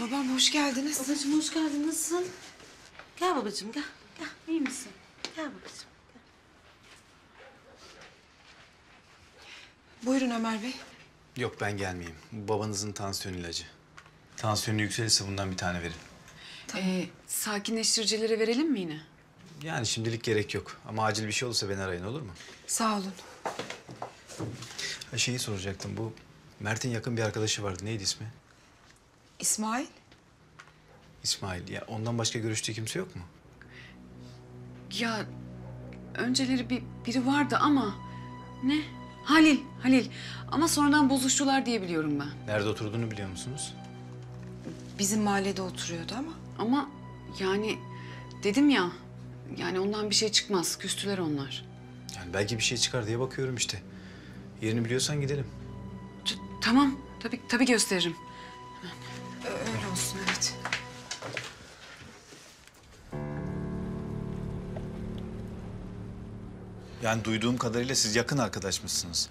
Babam hoş geldiniz. Babacığım hoş geldin. Nasılsın? Gel babacığım gel. Gel. İyi misin? Gel babacığım. Gel. Buyurun Ömer Bey. Yok ben gelmeyeyim. Babanızın tansiyon ilacı. Tansiyonu yükselirse bundan bir tane verin. Tamam. Sakinleştiricilere verelim mi yine? Yani şimdilik gerek yok. Ama acil bir şey olursa beni arayın olur mu? Sağ olun. Şeyi soracaktım. Bu Mert'in yakın bir arkadaşı vardı. Neydi ismi? İsmail. İsmail. Ya ondan başka görüştüğü kimse yok mu? Ya önceleri biri vardı ama ne? Halil. Ama sonradan bozuştular diye biliyorum ben. Nerede oturduğunu biliyor musunuz? Bizim mahallede oturuyordu ama. Ama yani dedim ya, yani ondan bir şey çıkmaz. Küstüler onlar. Yani belki bir şey çıkar diye bakıyorum işte. Yerini biliyorsan gidelim. Tamam. Tabii gösteririm. Öyle olsun evet. Yani duyduğum kadarıyla siz yakın arkadaşmışsınız.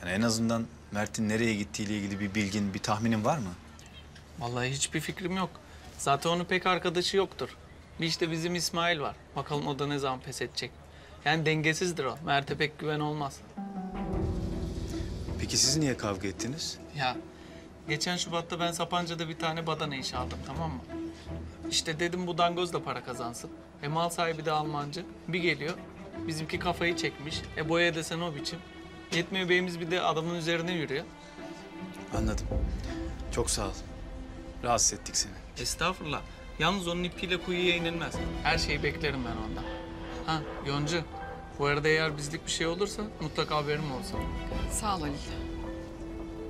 Yani en azından Mert'in nereye gittiğiyle ilgili bir bilgin, bir tahminin var mı? Vallahi hiçbir fikrim yok. Zaten onun pek arkadaşı yoktur. Bir işte bizim İsmail var. Bakalım o da ne zaman pes edecek. Yani dengesizdir o. Mert'e pek güven olmaz. Peki siz niye kavga ettiniz? Ya geçen Şubat'ta ben Sapanca'da bir tane badana işi aldım, tamam mı? İşte dedim bu dangoz da para kazansın. Mal sahibi de Almancı. Bir geliyor, bizimki kafayı çekmiş. Boya desen o biçim. Yetmiyor beyimiz bir de adamın üzerine yürüyor. Anladım. Çok sağ ol. Rahatsız ettik seni. Estağfurullah. Yalnız onun ipiyle kuyuya inilmez. Her şeyi beklerim ben ondan. Ha Yonca, bu arada eğer bizlik bir şey olursa mutlaka haberim olsun. Sağ ol Ali.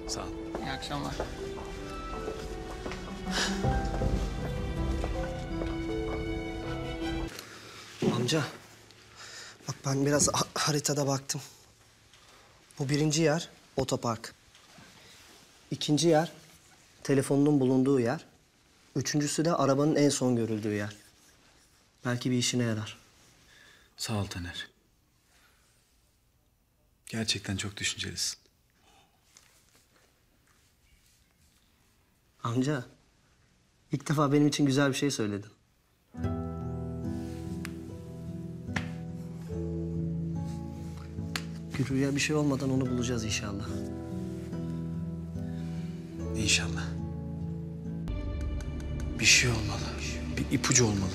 Sağ ol. İyi akşamlar. Amca, bak ben biraz haritada baktım. Bu birinci yer otopark. İkinci yer telefonunun bulunduğu yer. Üçüncüsü de arabanın en son görüldüğü yer. Belki bir işine yarar. Sağ ol Taner. Gerçekten çok düşüncelisin. Amca, ilk defa benim için güzel bir şey söyledin. Gülru'ya bir şey olmadan onu bulacağız inşallah. İnşallah. Bir şey olmalı, bir ipucu olmalı.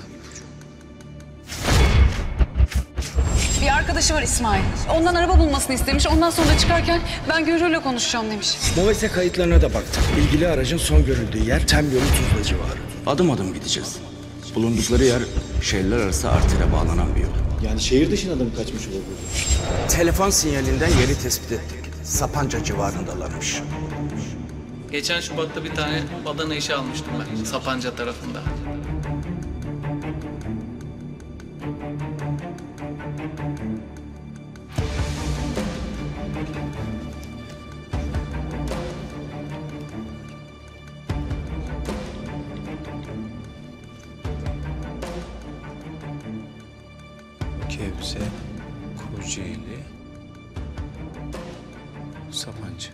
Bir arkadaşı var İsmail. Ondan araba bulmasını istemiş. Ondan sonra çıkarken ben Gülru'yla konuşacağım demiş. Mobese kayıtlarına da baktık. İlgili aracın son görüldüğü yer Temyol Tuzla civarı. Adım adım gideceğiz. Bulundukları yer şehirler arası Arter'e bağlanan bir yol. Yani şehir dışına da mı kaçmış olabilir? Telefon sinyalinden yeri tespit ettik. Sapanca civarındalarmış. Geçen Şubat'ta bir tane badana işi almıştım ben Sapanca tarafında. Kevze, Kocaeli, Sapanca.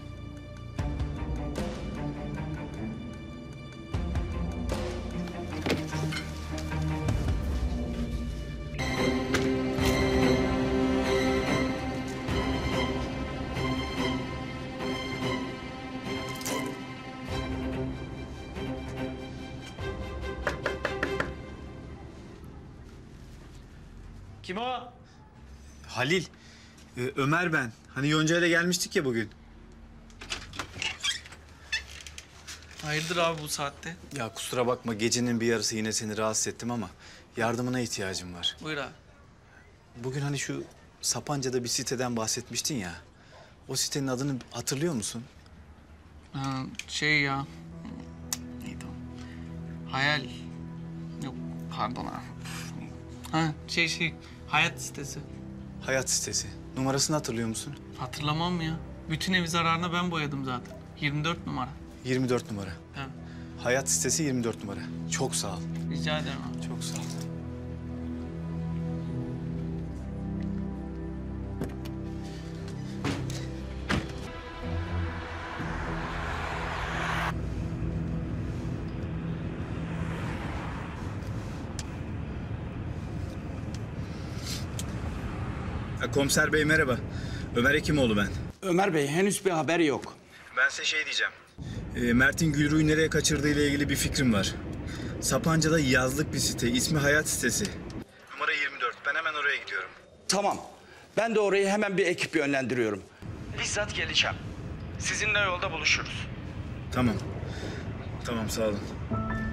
Kim o? Halil. Ömer ben. Hani Yonca ile gelmiştik ya bugün. Hayırdır abi bu saatte? Ya kusura bakma gecenin bir yarısı yine seni rahatsız ettim ama yardımına ihtiyacım var. Buyur abi. Bugün hani şu Sapanca'da bir siteden bahsetmiştin ya. O sitenin adını hatırlıyor musun? Neydi o? Hayal. Yok pardon abi. Ha Hayat sitesi. Hayat sitesi. Numarasını hatırlıyor musun? Hatırlamam mı ya? Bütün evi zararına ben boyadım zaten. 24 numara. 24 numara. Evet. Hayat sitesi 24 numara. Çok sağ ol. Rica ederim abi. Çok sağ ol. Komiser Bey merhaba. Ömer Ekimoğlu ben. Ömer Bey henüz bir haber yok. Ben size şey diyeceğim. Mert'in Gülru'yu nereye kaçırdığı ile ilgili bir fikrim var. Sapanca'da yazlık bir site. İsmi Hayat sitesi. Numara 24. Ben hemen oraya gidiyorum. Tamam. Ben de orayı hemen bir ekip yönlendiriyorum. Bizzat geleceğim. Sizinle yolda buluşuruz. Tamam. Tamam sağ olun.